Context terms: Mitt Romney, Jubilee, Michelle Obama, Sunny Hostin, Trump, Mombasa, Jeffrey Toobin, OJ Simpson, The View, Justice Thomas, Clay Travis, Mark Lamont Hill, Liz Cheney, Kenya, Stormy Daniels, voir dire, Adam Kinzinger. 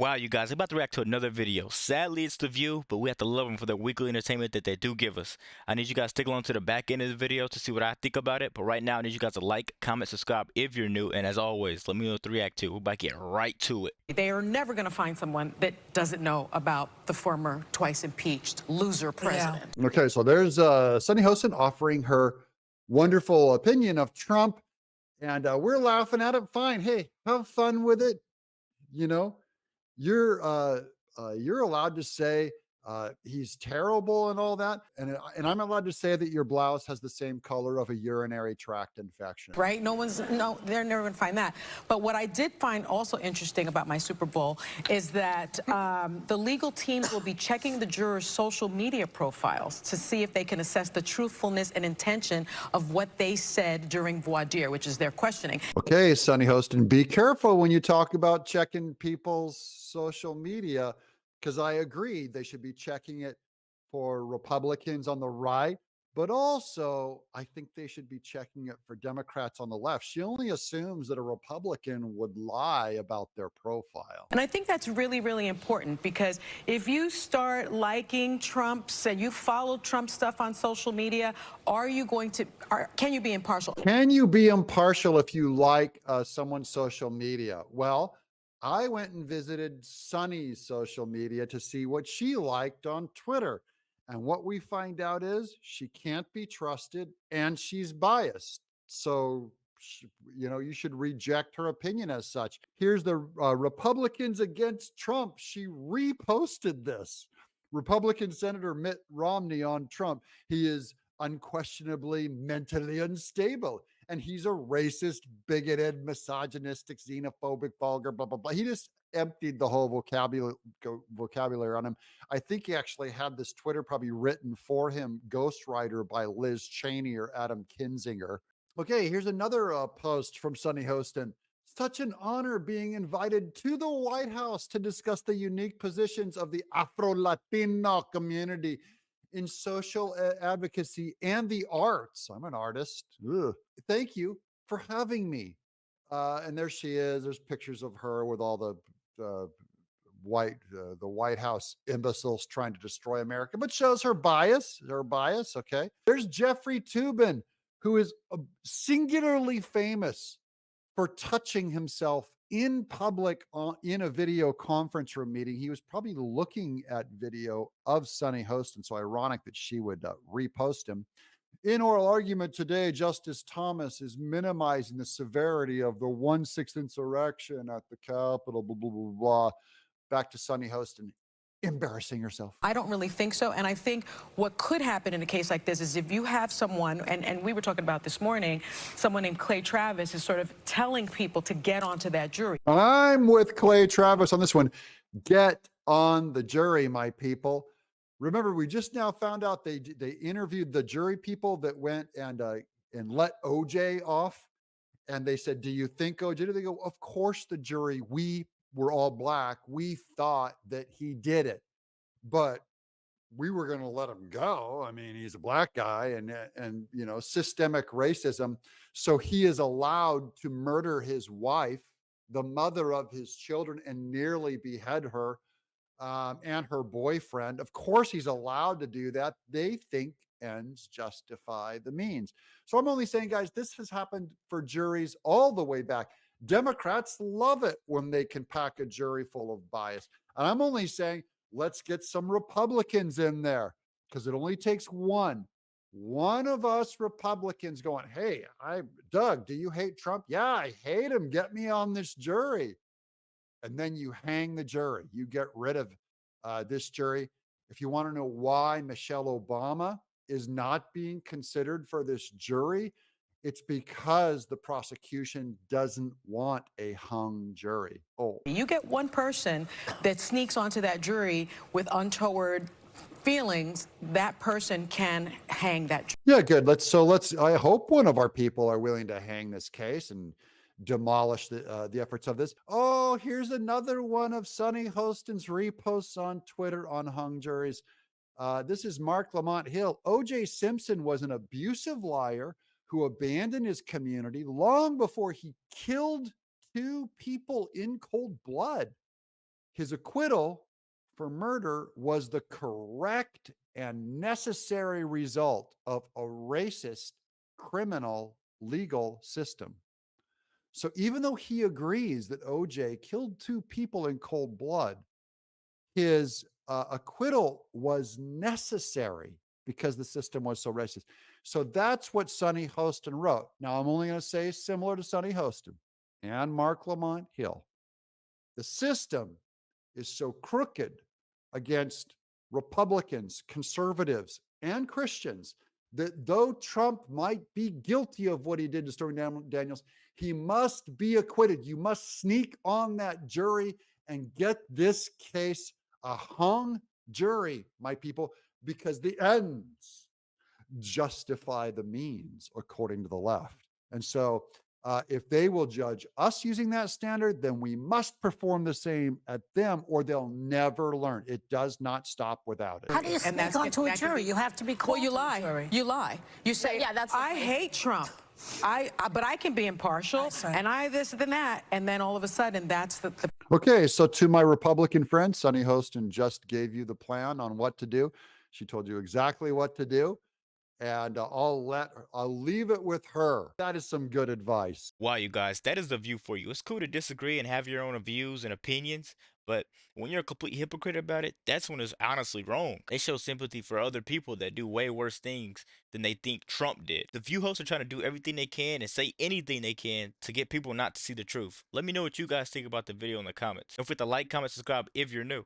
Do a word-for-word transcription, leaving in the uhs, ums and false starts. Wow, you guys, I'm about to react to another video. Sadly, it's The View, but we have to love them for the weekly entertainment that they do give us. I need you guys to stick along to the back end of the video to see what I think about it. But right now, I need you guys to like, comment, subscribe if you're new. And as always, let me know what to react to. We're about to get right to it. They are never going to find someone that doesn't know about the former twice impeached loser president. Yeah. Okay, so there's uh, Sunny Hostin offering her wonderful opinion of Trump. And uh, we're laughing at it. Fine. Hey, have fun with it, you know. You're uh, uh, you're allowed to say uh, he's terrible and all that, and and I'm allowed to say that your blouse has the same color of a urinary tract infection. Right? No one's no, they're never going to find that. But what I did find also interesting about my Super Bowl is that um, the legal teams will be checking the jurors' social media profiles to see if they can assess the truthfulness and intention of what they said during voir dire, which is their questioning. Okay, Sunny Hostin, be careful when you talk about checking people's social media, because I agree they should be checking it for Republicans on the right, but also I think they should be checking it for Democrats on the left. She only assumes that a Republican would lie about their profile. And I think that's really, really important, because if you start liking Trump's and you follow Trump stuff on social media, are you going to, are, can you be impartial? Can you be impartial if you like uh, someone's social media? Well, I went and visited Sunny's social media to see what she liked on Twitter. And what we find out is she can't be trusted and she's biased. So, she, you know, you should reject her opinion as such. Here's the uh, Republicans against Trump. She reposted this. Republican Senator Mitt Romney on Trump. He is unquestionably mentally unstable. And he's a racist, bigoted, misogynistic, xenophobic, vulgar, blah, blah, blah. He just emptied the whole vocabulary, vocabulary on him. I think he actually had this Twitter probably written for him, ghostwriter by Liz Cheney or Adam Kinzinger. Okay, here's another uh, post from Sunny Hostin. Such an honor being invited to the White House to discuss the unique positions of the Afro-Latino community in social advocacy and the arts. I'm an artist. Ugh. Thank you for having me. Uh, and there she is. There's pictures of her with all the uh, white, uh, the White House imbeciles trying to destroy America, but shows her bias, her bias. Okay. There's Jeffrey Toobin, who is singularly famous for touching himself in public on, in a video conference room meeting. He was probably looking at video of Sunny Hostin, so ironic that she would uh, repost him. In oral argument today, Justice Thomas is minimizing the severity of the one sixth insurrection at the Capitol, blah, blah, blah, blah. Back to Sunny Hostin. Embarrassing yourself. I don't really think so. And I think what could happen in a case like this is if you have someone, and, and we were talking about this morning, someone named Clay Travis is sort of telling people to get onto that jury. I'm with Clay Travis on this one. Get on the jury, my people. Remember, we just now found out they they interviewed the jury people that went and uh, and let O J off. And they said, do you think O J? Did they go, of course the jury, we we're all black. We thought that he did it, but we were going to let him go. I mean, he's a black guy and, and, you know, systemic racism. So he is allowed to murder his wife, the mother of his children, and nearly behead her um, and her boyfriend. Of course, he's allowed to do that. They think ends justify the means. So I'm only saying, guys, this has happened for juries all the way back. Democrats love it when they can pack a jury full of bias. And I'm only saying, let's get some Republicans in there, because it only takes one. One of us Republicans going, hey, I, Doug, do you hate Trump? Yeah, I hate him. Get me on this jury. And then you hang the jury. You get rid of uh, this jury. If you want to know why Michelle Obama is not being considered for this jury, it's because the prosecution doesn't want a hung jury. Oh, you get one person that sneaks onto that jury with untoward feelings, that person can hang that. Yeah, good. Let's so let's I hope one of our people are willing to hang this case and demolish the, uh, the efforts of this. Oh, here's another one of Sunny Hostin's reposts on Twitter on hung juries. Uh, this is Mark Lamont Hill. O J Simpson was an abusive liar who abandoned his community long before he killed two people in cold blood. his acquittal for murder was the correct and necessary result of a racist criminal legal system. So even though he agrees that O J killed two people in cold blood, his uh, acquittal was necessary because the system was so racist. So that's what Sunny Hostin wrote. Now, I'm only going to say similar to Sunny Hostin and Mark Lamont Hill. The system is so crooked against Republicans, conservatives, and Christians that though Trump might be guilty of what he did to Stormy Daniels, he must be acquitted. You must sneak on that jury and get this case a hung jury, my people, because the ends justify the means, according to the left. And so uh, if they will judge us using that standard, then we must perform the same at them, or they'll never learn. It does not stop without it. How do you sneak onto a jury? You have to be called. Well, you lie. You lie. You say, yeah, that's I hate Trump. I, I, but I can be impartial, I and I this, then that, and then all of a sudden, that's the, the... Okay, so to my Republican friend, Sunny Hostin just gave you the plan on what to do. She told you exactly what to do, and uh, I'll let her, I'll leave it with her. That is some good advice. Wow, you guys, that is The View for you. It's cool to disagree and have your own views and opinions, but when you're a complete hypocrite about it, that's when it's honestly wrong. They show sympathy for other people that do way worse things than they think Trump did. The View hosts are trying to do everything they can and say anything they can to get people not to see the truth. Let me know what you guys think about the video in the comments. Don't forget to like, comment, subscribe if you're new.